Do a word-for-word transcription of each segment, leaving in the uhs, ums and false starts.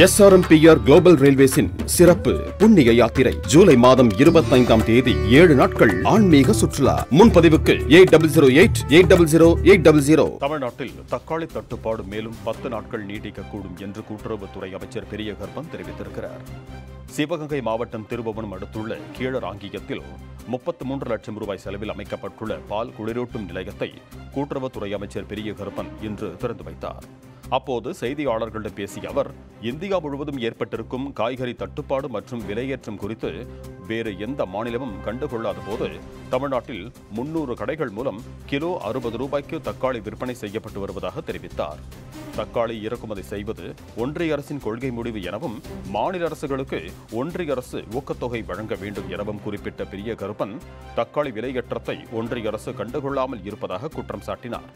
S R M P R Global Railways in Sirappu, Punniya Yathirai, July Madam இருபத்தைந்தாம் தேதி ஏழு நாட்கள் ஆன்மீக சுற்றுலா. முன்பதிவுக்கு எட்டு பூஜ்ஜியம் பூஜ்ஜியம் எட்டு எட்டு பூஜ்ஜியம் பூஜ்ஜியம். தமிழ்நாட்டில் தக்காளி தட்டுப்பாடு மேலும் பத்து நாட்கள் நீடிக்கக்கூடும் என்று கூட்டுறவுத்துறை அமைச்சர் பெரியகருப்பன் தெரிவித்திருக்கிறார். சிவகங்கை மாவட்டம் திருபுவனம் அடுத்துள்ள கீழராங்கியத்தில் முப்பத்தி மூன்று லட்சம் ரூபாய் செலவில் அமைக்கப்பட்டுள்ள பால் குளிரூட்டும் நிலையத்தை கூட்டுறவுத்துறை அமைச்சர் பெரியகருப்பன் இன்று திறந்து வைத்தார். அப்போது செய்தியாளர்களிடம் பேசிய அவர், இந்தியா முழுவதும் ஏற்பட்டிருக்கும் காய்கறி தட்டுப்பாடு மற்றும் விலையேற்றம் குறித்து வேறு எந்த மாநிலமும் கண்டுகொள்ளாத போது தமிழ்நாட்டில் முன்னூறு கடைகள் மூலம் கிலோ அறுபது ரூபாய்க்கு தக்காளி விற்பனை செய்யப்பட்டு வருவதாக தெரிவித்தார். தக்காளி இறக்குமதி செய்வது ஒன்றிய அரசின் கொள்கை முடிவு எனவும் மாநில அரசுகளுக்கு ஒன்றிய அரசு ஊக்கத்தொகை வழங்க வேண்டும் எனவும் குறிப்பிட்ட பெரியகருப்பன் தக்காளி விலையேற்றத்தை ஒன்றிய அரசு கண்டுகொள்ளாமல் இருப்பதாக குற்றம் சாட்டினார்.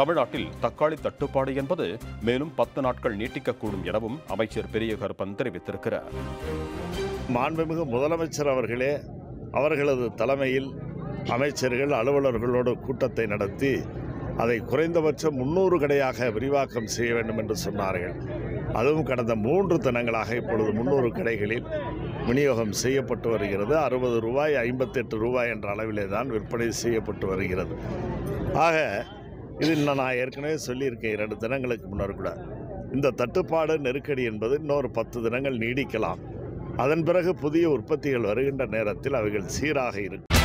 தமிழ்நாட்டில் தக்காளி தட்டுப்பாடு என்பது மேலும் பத்து நாட்கள் நீட்டிக்கக்கூடும் எனவும் அமைச்சர் பெரியகருப்பன் தெரிவித்திருக்கிறார். மாண்புமிகு முதலமைச்சர் அவர்களே அவர்களது தலைமையில் அமைச்சர்கள் அலுவலர்களோடு கூட்டத்தை நடத்தி அதை குறைந்தபட்சம் முன்னூறு கடையாக விரிவாக்கம் செய்ய வேண்டும் என்று சொன்னார்கள். அதுவும் கடந்த மூன்று தினங்களாக இப்பொழுது முன்னூறு கடைகளில் விநியோகம் செய்யப்பட்டு வருகிறது. அறுபது ரூபாய் ஐம்பத்தி எட்டு ரூபாய் என்ற அளவிலே தான் விற்பனை செய்யப்பட்டு வருகிறது. ஆக இதில் நான் ஏற்கனவே சொல்லியிருக்கேன், இரண்டு தினங்களுக்கு முன்னர் கூட, இந்த தட்டுப்பாடு நெருக்கடி என்பது இன்னொரு பத்து தினங்கள் நீடிக்கலாம். அதன் பிறகு புதிய உற்பத்திகள் வருகின்ற நேரத்தில் அவைகள் சீராக இருக்கும்.